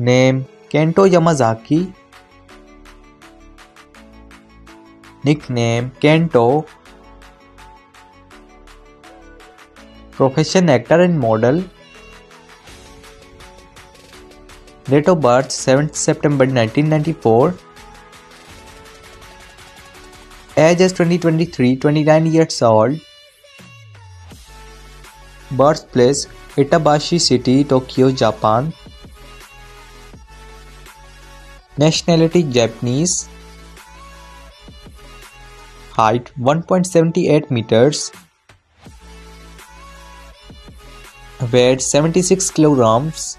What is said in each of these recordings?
Name Kento Yamazaki. Nickname Kento. Profession actor and model. Date of birth 7th September 1994. Age is 2023, 29 years old. Birthplace Itabashi City, Tokyo, Japan. Nationality Japanese. Height 1.78 meters. Weight 76 kilograms.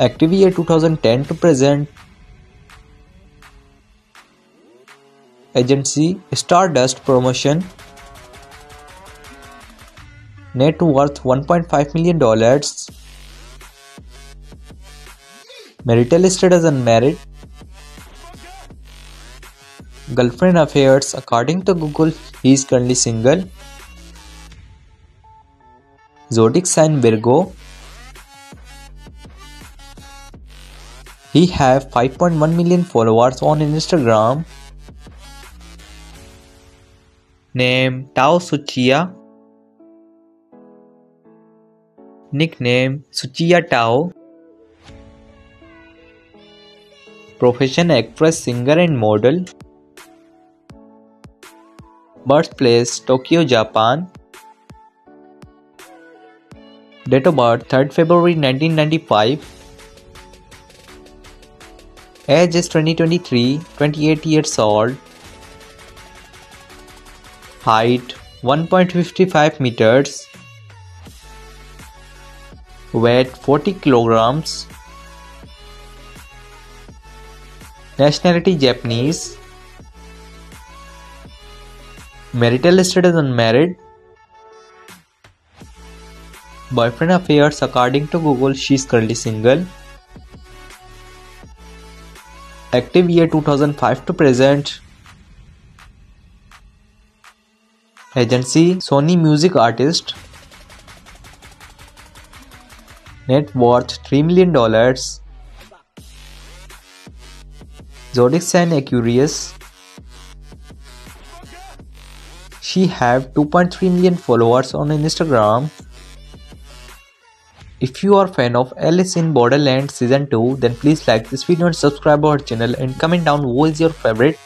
Active year 2010 to present. Agency Stardust Promotion. Net worth $1.5 million. Marital status unmarried. Girlfriend affairs, according to Google, he is currently single. Zodiac sign Virgo. He have 5.1 million followers on Instagram. Name Tao Tsuchiya. Nickname Tsuchiya Tao. Profession actress, singer and model. Birthplace Tokyo, Japan. Date of birth 3rd February 1995. Age is 2023, 28 years old. Height 1.55 meters. Weight 40 kilograms. Nationality Japanese. Marital status unmarried. Boyfriend affairs, according to Google, she is currently single. Active year 2005 to present. Agency Sony Music Artist. Net worth $3 million. Zodiac sign Aquarius. She have 2.3 million followers on Instagram. If you are fan of Alice in Borderland Season 2, then please like this video and subscribe our channel and comment down who is your favorite.